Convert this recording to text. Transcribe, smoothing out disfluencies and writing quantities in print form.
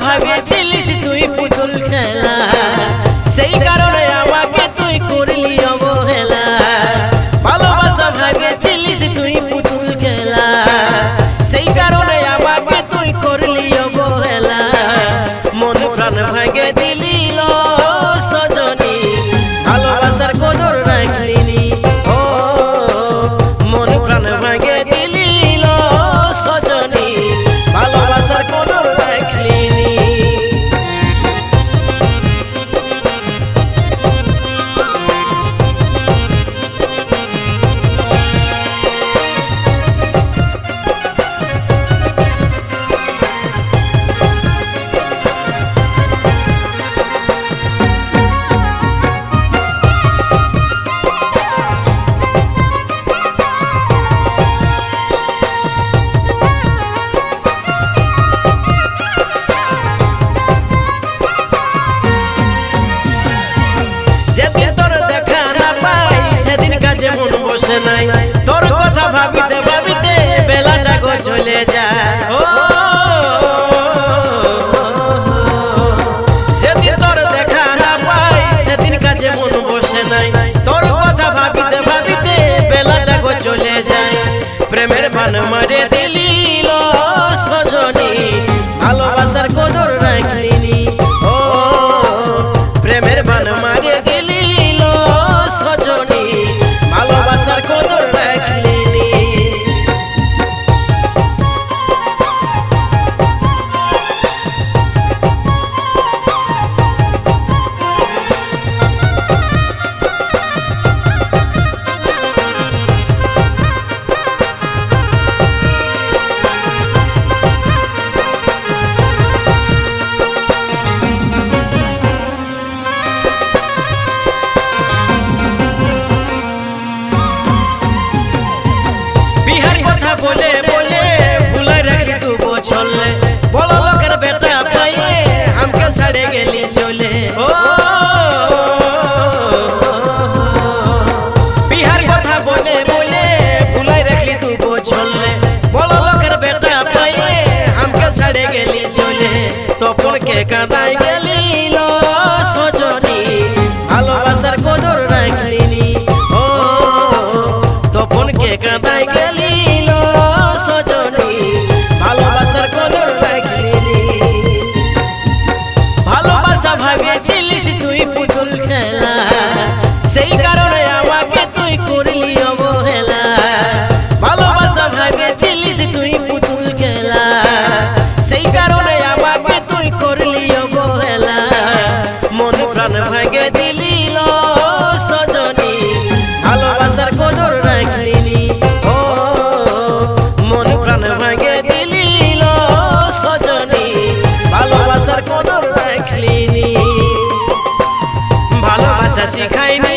भागे चिलिस तू पुतुल खेला सही कारण आवा के तू करली अबो हेला ভালোবাসা भागे चिलिस तू पुतुल खेला सही कारण आवा के तू करली अबो हेला मन प्राण भागे दिली लो सजनी ভালোবাসার কদর রাখলিনি ओ मन प्राण भागे दिली लो सजनी ভালোবাসার কদর तोर कथा भाविते भाविते बेलाटा गो चले जा तोर देखा ना पाई से दिन का जे मन बसे नाई तोर कथा भाविते भाविते बेलाटा गो चले जाए प्रेमेर बान मारे दिली लो सजनी ভালোবাসার কদর রাখলিনি ओ प्रेमेर बान मारे दिली लो सजनी ভালোবাসার কদর রাখলিনি बोले बोले भूल रखी तू वो छोले बोलो लोकर बेटा पाइए हमको छड़े गेली चोले ओ बिहार कथा बोले बोले भूल रखी तू वो छोले बोलो लोकर बेटा पाइए हमको छड़े गेली चोले तो फोन के कादाई गेली लो सजनी ভালোবাসার কদর রাখলিনি ओ तो फोन के कादाई गेली भागे चिलिस तू पुतुल खेला सही कारण आवा के तू करली अवहेला ভালোবাসা भागे चिलिस तू पुतुल खेला सही कारण आवा के तू करली अवहेला मन प्राण भागे दिली लो सजनी ভালোবাসার কদর রাখলিনি ओ मन प्राण भागे दिली लो सजनी ভালোবাসার কদর রাখলিনি ভালোবাসা শিখাইনি।